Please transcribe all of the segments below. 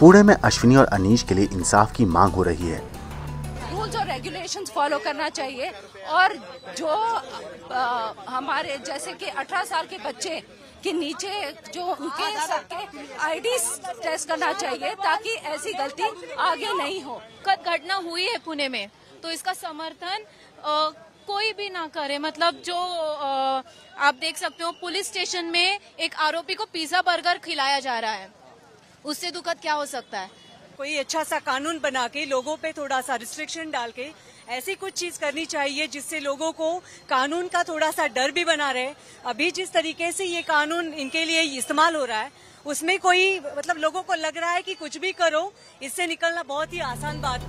पुणे में अश्विनी और अनिश के लिए इंसाफ की मांग हो रही है। रूल्स और रेगुलेशंस फॉलो करना चाहिए और जो हमारे जैसे कि 18 साल के बच्चे के नीचे जो उनके आईडी टेस्ट करना चाहिए ताकि ऐसी गलती आगे नहीं हो। कल घटना हुई है पुणे में तो इसका समर्थन कोई भी ना करे। मतलब जो आप देख सकते हो पुलिस स्टेशन में एक आरोपी को पिज्जा बर्गर खिलाया जा रहा है, उससे दुखद क्या हो सकता है। कोई अच्छा सा कानून बना के लोगों पे थोड़ा सा रिस्ट्रिक्शन डाल के ऐसी कुछ चीज करनी चाहिए जिससे लोगों को कानून का थोड़ा सा डर भी बना रहे। अभी जिस तरीके से ये कानून इनके लिए इस्तेमाल हो रहा है उसमें कोई मतलब लोगों को लग रहा है कि कुछ भी करो, इससे निकलना बहुत ही आसान बात।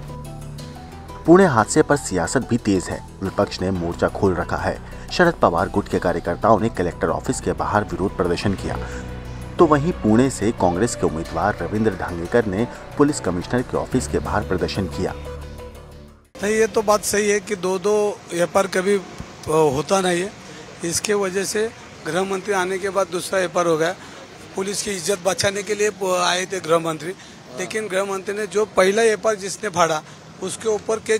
पुणे हादसे पर सियासत भी तेज है, विपक्ष ने मोर्चा खोल रखा है। शरद पवार गुट के कार्यकर्ताओं ने कलेक्टर ऑफिस के बाहर विरोध प्रदर्शन किया तो वहीं पुणे से कांग्रेस के उम्मीदवार रविंद्र धांगेकर ने पुलिस कमिश्नर के ऑफिस के बाहर प्रदर्शन किया। नहीं, ये तो बात सही है कि दो एफआईआर कभी होता नहीं है, इसके वजह से गृह मंत्री आने के बाद दूसरा एफआईआर हो गया। पुलिस की इज्जत बचाने के लिए आए थे गृह मंत्री, लेकिन गृह मंत्री ने जो पहला एफआईआर जिसने फाड़ा उसके ऊपर के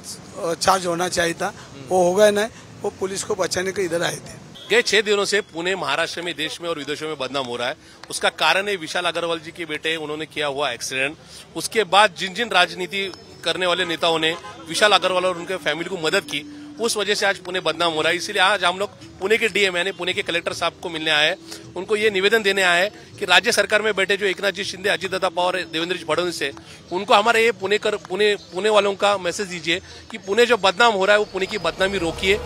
चार्ज होना चाहिए था, वो हो गया नहीं। वो पुलिस को बचाने के इधर आए थे। गए 6 दिनों से पुणे महाराष्ट्र में, देश में और विदेशों में बदनाम हो रहा है। उसका कारण है विशाल अग्रवाल जी के बेटे, उन्होंने किया हुआ एक्सीडेंट। उसके बाद जिन जिन राजनीति करने वाले नेताओं ने विशाल अग्रवाल और उनके फैमिली को मदद की, उस वजह से आज पुणे बदनाम हो रहा है। इसलिए आज हम लोग पुणे के डीएम यानी पुणे के कलेक्टर साहब को मिलने आए, उनको ये निवेदन देने आए कि राज्य सरकार में बैठे जो एकनाथ जी शिंदे, अजीत दादा पवार, देवेंद्र फडणवीस है, उनको हमारा ये पुणे वालों का मैसेज दीजिए कि पुणे जो बदनाम हो रहा है वो पुणे की बदनामी रोकिए।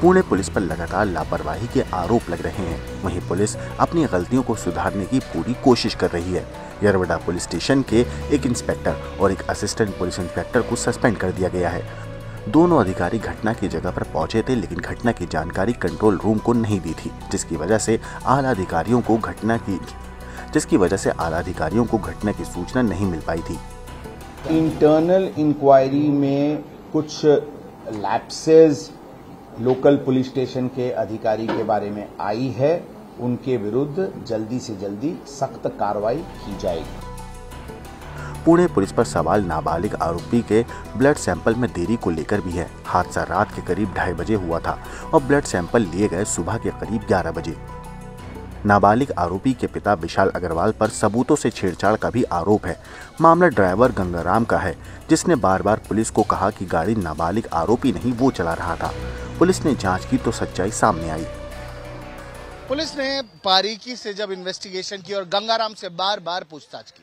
पुणे पुलिस पर लगातार लापरवाही के आरोप लग रहे हैं, वहीं पुलिस अपनी गलतियों को सुधारने की पूरी कोशिश कर रही है। यरवडा पुलिस स्टेशन के एक इंस्पेक्टर और एक असिस्टेंट पुलिस इंस्पेक्टर को सस्पेंड कर दिया गया है। दोनों अधिकारी घटना की जगह पर पहुंचे थे लेकिन घटना की जानकारी कंट्रोल रूम को नहीं दी थी, जिसकी वजह से आला अधिकारियों को घटना की सूचना नहीं मिल पाई थी। इंटरनल इंक्वायरी में कुछ लैप्सेस लोकल पुलिस स्टेशन के अधिकारी के बारे में आई है, उनके विरुद्ध जल्दी से जल्दी सख्त कार्रवाई की जाएगी। पुणे पुलिस पर सवाल नाबालिग आरोपी के ब्लड सैंपल में देरी को लेकर भी है। हादसा रात के करीब 2:30 बजे हुआ था और ब्लड सैंपल लिए गए सुबह के करीब 11 बजे। नाबालिग आरोपी के पिता विशाल अग्रवाल पर सबूतों से छेड़छाड़ का भी आरोप है। मामला ड्राइवर गंगाराम का है, जिसने बार बार पुलिस को कहा कि गाड़ी नाबालिग आरोपी नहीं वो चला रहा था। पुलिस ने जाँच की तो सच्चाई सामने आई। पुलिस ने बारीकी से जब इन्वेस्टिगेशन की और गंगाराम से बार बार पूछताछ की,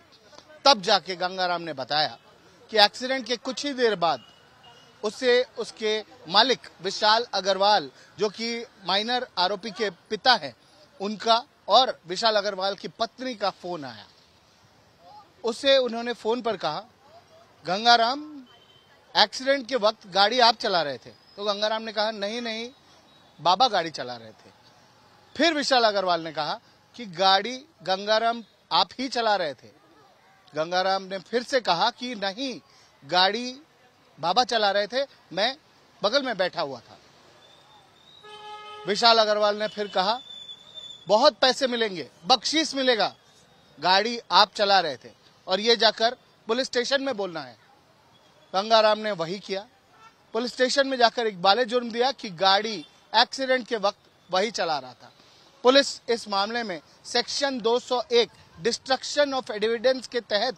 तब जाके गंगाराम ने बताया कि एक्सीडेंट के कुछ ही देर बाद उसे उसके मालिक विशाल अग्रवाल, जो कि माइनर आरोपी के पिता हैं, उनका और विशाल अग्रवाल की पत्नी का फोन आया। उसे उन्होंने फोन पर कहा, गंगाराम एक्सीडेंट के वक्त गाड़ी आप चला रहे थे? तो गंगाराम ने कहा नहीं बाबा गाड़ी चला रहे थे। फिर विशाल अग्रवाल ने कहा कि गाड़ी गंगाराम आप ही चला रहे थे। गंगाराम ने फिर से कहा कि नहीं, गाड़ी बाबा चला रहे थे, मैं बगल में बैठा हुआ था। विशाल अग्रवाल ने फिर कहा बहुत पैसे मिलेंगे, बख्शीश मिलेगा, गाड़ी आप चला रहे थे और ये जाकर पुलिस स्टेशन में बोलना है। गंगाराम ने वही किया, पुलिस स्टेशन में जाकर इकबाले जुर्म दिया कि गाड़ी एक्सीडेंट के वक्त वही चला रहा था। पुलिस इस मामले में सेक्शन 201 डिस्ट्रक्शन ऑफ एविडेंस के तहत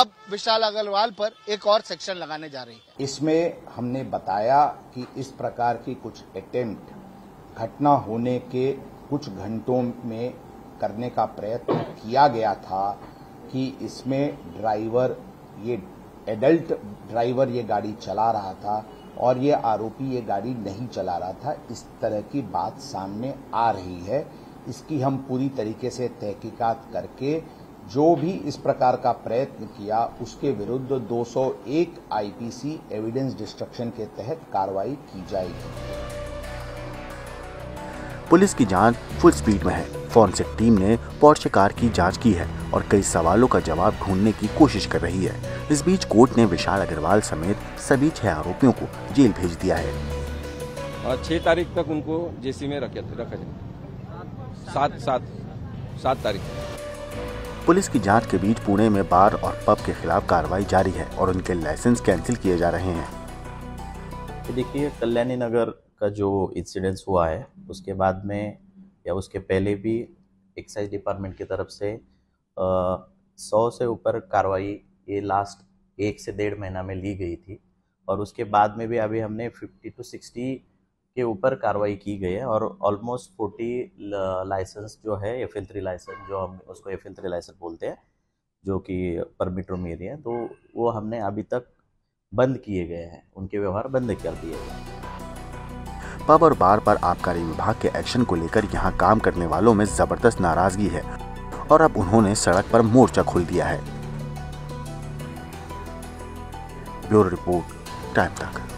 अब विशाल अग्रवाल पर एक और सेक्शन लगाने जा रही है। इसमें हमने बताया कि इस प्रकार की कुछ अटेम्प्ट घटना होने के कुछ घंटों में करने का प्रयत्न किया गया था कि इसमें एडल्ट ड्राइवर ये गाड़ी चला रहा था और ये आरोपी ये गाड़ी नहीं चला रहा था। इस तरह की बात सामने आ रही है, इसकी हम पूरी तरीके से तहकीकात करके जो भी इस प्रकार का प्रयत्न किया उसके विरुद्ध 201 आईपीसी एविडेंस डिस्ट्रक्शन के तहत कार्रवाई की जाएगी। पुलिस की जांच फुल स्पीड में है। फॉरेंसिक टीम ने पोर्शे कार की जांच की है और कई सवालों का जवाब ढूंढने की कोशिश कर रही है। इस बीच कोर्ट ने विशाल अग्रवाल समेत सभी 6 आरोपियों को जेल भेज दिया है और 6 तारीख तक उनको जेसी में रखा जाएगा। 7 तारीख पुलिस की जांच के बीच पुणे में बार और पब के खिलाफ कार्रवाई जारी है और उनके लाइसेंस कैंसिल किए जा रहे हैं। तो देखिए, कल्याणी नगर का जो इंसिडेंस हुआ है उसके बाद में या उसके पहले भी एक्साइज डिपार्टमेंट की तरफ से 100 से ऊपर कार्रवाई ये लास्ट 1 से 1.5 महीना में ली गई थी और उसके बाद में भी अभी हमने 50 to 60 के ऊपर कार्रवाई की गई है और ऑलमोस्ट 40 लाइसेंस जो है FL3 लाइसेंस, जो हम उसको FL3 लाइसेंस बोलते हैं, जो कि परमिट्रोम एरिया, तो वो हमने अभी तक बंद किए गए हैं, उनके व्यवहार बंद कर दिए गए। पब और बार पर आबकारी विभाग के एक्शन को लेकर यहाँ काम करने वालों में जबरदस्त नाराजगी है और अब उन्होंने सड़क पर मोर्चा खोल दिया है। ब्यूरो रिपोर्ट, क्राइम तक।